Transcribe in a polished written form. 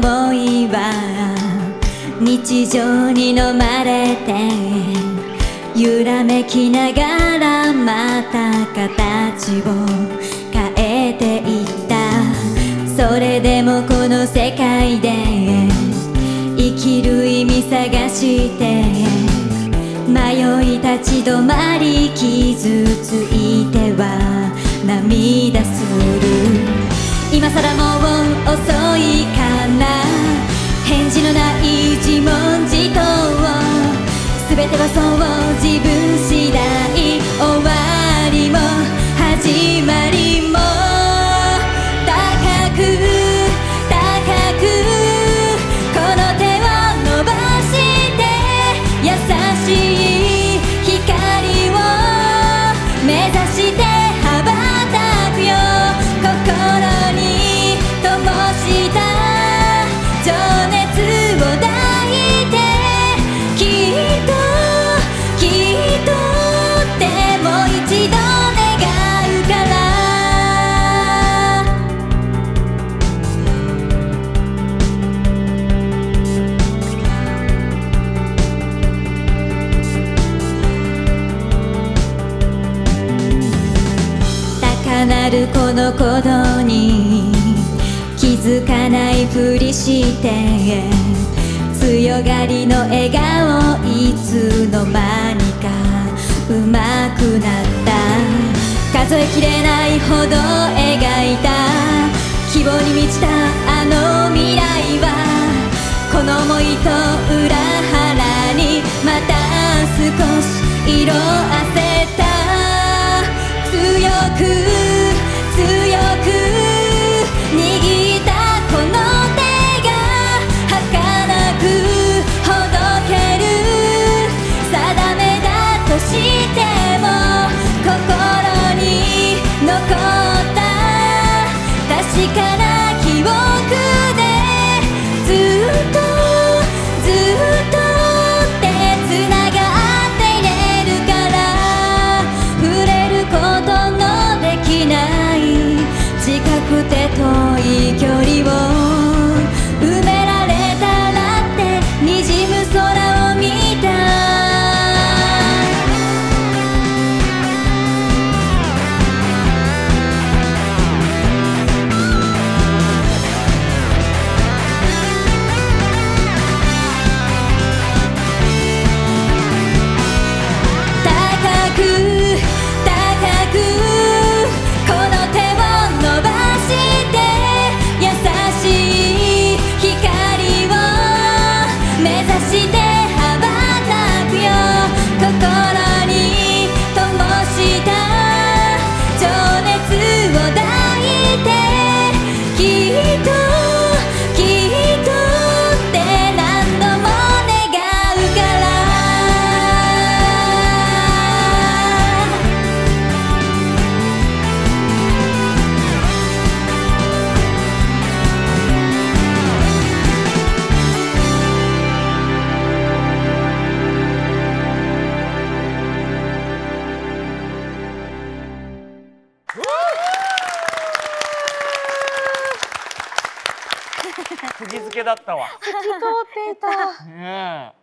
想いは日常に飲まれて揺らめきながらまた形を変えていった。それでもこの世界で生きる意味探して迷い立ち止まり傷ついては涙する。今更もう遅いかな、返事のない自問自答、全てはそう自分次第、終わりも始まりも高く高くこの手を伸ばして優しい光を目指して羽ばたくよ、心に灯したなるこの鼓動に気づかないふりして強がりの笑顔、いつの間にかうまくなった。数えきれないほど描いた希望に満ちたあの未来は、この想いと裏腹にまた少し色あせた。強く握ったこの手が儚くほどける、定めだとしても心に残った確かな記憶でずっと手つながっていれるから、触れることのできない近くて遠い距離を埋められたらって滲む空を見た。高く高くだったわ。透き通っていた。